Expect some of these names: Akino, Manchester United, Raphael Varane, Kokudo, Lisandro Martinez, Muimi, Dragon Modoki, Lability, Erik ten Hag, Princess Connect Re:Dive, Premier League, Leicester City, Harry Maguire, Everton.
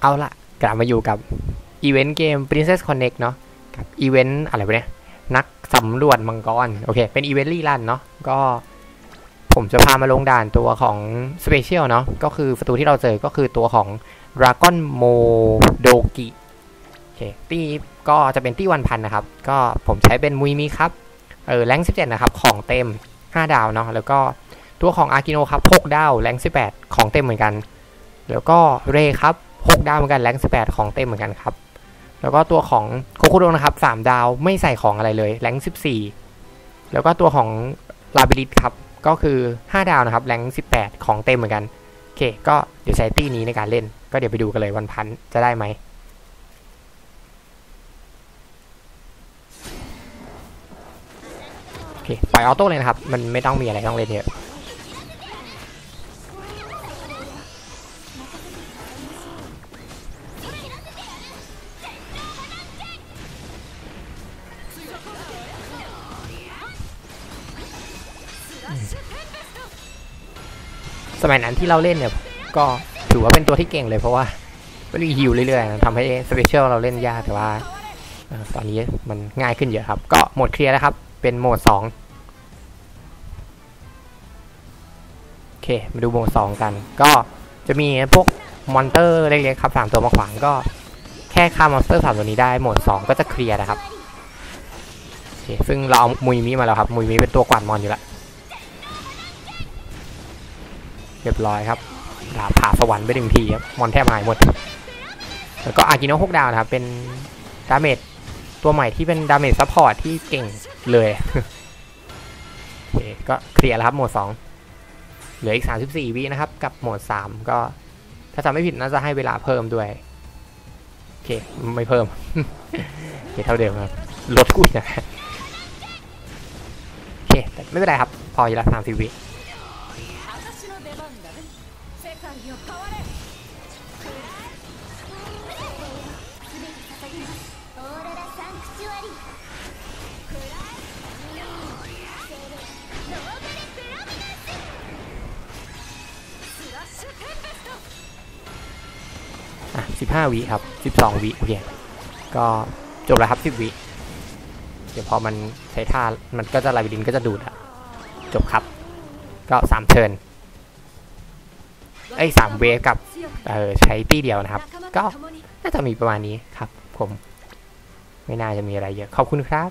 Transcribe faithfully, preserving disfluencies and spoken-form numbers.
เอาละกลับมาอยู่กับอีเวนต์เกม Princess Connect เนาะกับอีเวนต์อะไรวะเนี่ยนักสำรวจมังกรโอเคเป็นอีเวนต์รีรันเนาะก็ผมจะพามาลงด่านตัวของสเปเชียลเนาะก็คือศัตรูที่เราเจอก็คือตัวของ Dragon Modoki โอเคตี้ก็จะเป็นตี้วันพันนะครับก็ผมใช้เป็นมุยมีครับเออแรงสิบเจ็ดนะครับของเต็มห้าดาวเนาะแล้วก็ตัวของอากิโนครับหกดาวแรงสิบแปดของเต็มเหมือนกันแล้วก็เรครับหกดาวเหมือนกันแรงสิบแปดของเต็มเหมือนกันครับแล้วก็ตัวของโคคุโดะนะครับสามดาวไม่ใส่ของอะไรเลยแรงสิบสี่แล้วก็ตัวของลาบิลิตครับก็คือห้าดาวนะครับแรงสิบแปดของเต็มเหมือนกันโอเคก็เดี๋ยวใช้ตี้นี้ในการเล่นก็เดี๋ยวไปดูกันเลยวันพันจะได้ไหมโอเคปล่อยออโต้เลยนะครับมันไม่ต้องมีอะไรต้องเล่นเยอะสมัยนั้นที่เราเล่นเนี่ยก็ถือว่าเป็นตัวที่เก่งเลยเพราะว่าก็รีฮิวเรื่อยๆทำให้สเปเชียลเราเล่นยากแต่ว่าตอนนี้มันง่ายขึ้นเยอะครับก็โหมดเคลียร์แล้วครับเป็นโหมดสองโอเคมาดูโหมดสองกันก็จะมีพวกมอนเตอร์เล็กๆครับสามตัวมาขวางก็แค่ฆ่ามอนสเตอร์สามตัวนี้ได้โหมดสองก็จะเคลียร์นะครับโอเคซึ่งเราเอามุยมิมาแล้วครับมุยมิเป็นตัวกวาดมอนอยู่แล้วเรียบร้อยครับดาบผ่าสวรรค์ไปหนึ่งทีครับมอนแทบหายหมดแล้วก็อากิโนะหกดาวนะครับเป็นดาเมจตัวใหม่ที่เป็นดาเมจซัพพอร์ตที่เก่งเลยโอเคก็เคลียร์แล้วครับโหมดสองเหลืออีกสามสิบสี่วินะครับกับโหมดสามก็ถ้าจำไม่ผิดน่าจะให้เวลาเพิ่มด้วยโอเคไม่เพิ่มโอเคเท่าเดิมครับลดกุ้ยนะโอเคแต่ไม่เป็นไรครับพออยู่แล้วสามสิบวิสิบห้าวิครับสิบสองวิโอเคก็จบแล้วครับสิบวิเดี๋ยวพอมันใช้ท่ามันก็จะลายดินก็จะดูดอะจบครับก็สามเทิร์นไอ้สามเวฟกับเออใช้ตี้เดียวนะครับก็น่าจะมีประมาณนี้ครับผมไม่น่าจะมีอะไรเยอะขอบคุณครับ